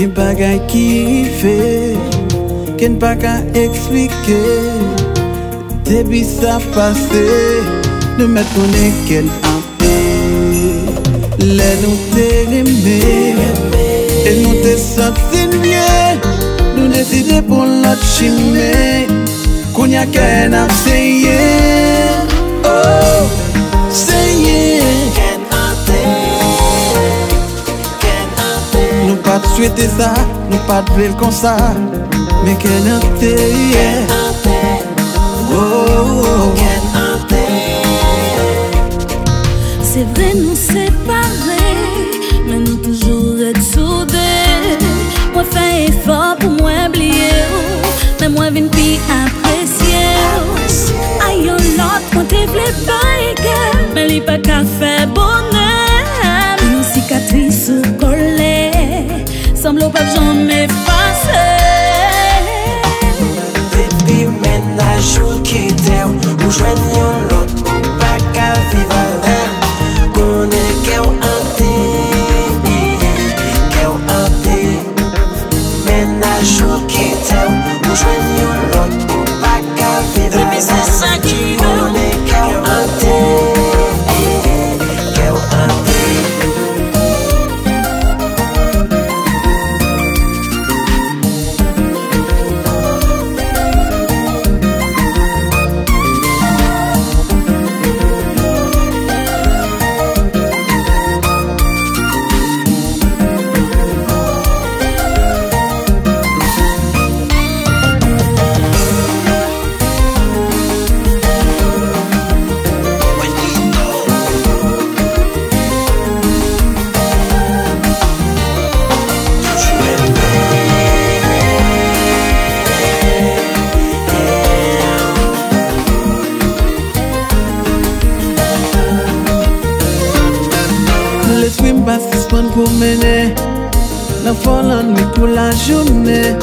Ki bagay ki fe, ken pa ka explike. Debi sa pase, nou met konen ken apè. Le nou te reme, e nou te santin bien. Nou deside pou lot chime, kounya ken ap seye. Oh, seye. Nous pas de souhaiter ça, nous pas de vivre comme ça, mais qu'elle est en terre. Oh, c'est vrai, nous séparer, mais nous toujours être soudés. Moi, fais effort pour m'oublier, mais moi, vine puis apprécier. Aïe, l'autre, on t'évlait pas égal, mais il pas qu'à faire bonheur. Une cicatrice collée. Semble pas jamais passer. Depuis maintenant, jour qui t'aime, nous joignons l'autre, pas qu'à vivre avec. Qu'on est qu'un hanté, qu'un hanté. Maintenant, jour qui t'aime, nous joignons l'autre, pas qu'à vivre avec. C'est ça qui nous est qu'un hanté. Pour mener la folle nuit pour la journée.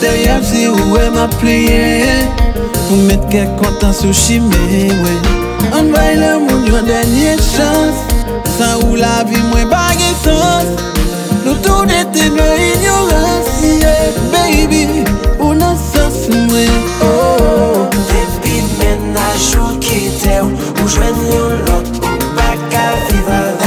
Derrière si où elle m'a plié, pour mettre quelques comptes en sous-chimé. On va le monde une dernière chance, sans où la vie moins bagué sens. Nous tous était nos ignorances. Yeah, baby, on a sens moins. Oh, depuis maintenant, jour qui t'aime, où je joignons l'autre, pas qu'à vivre avec.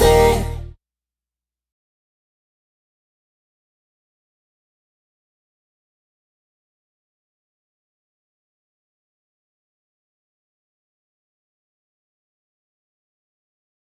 Can't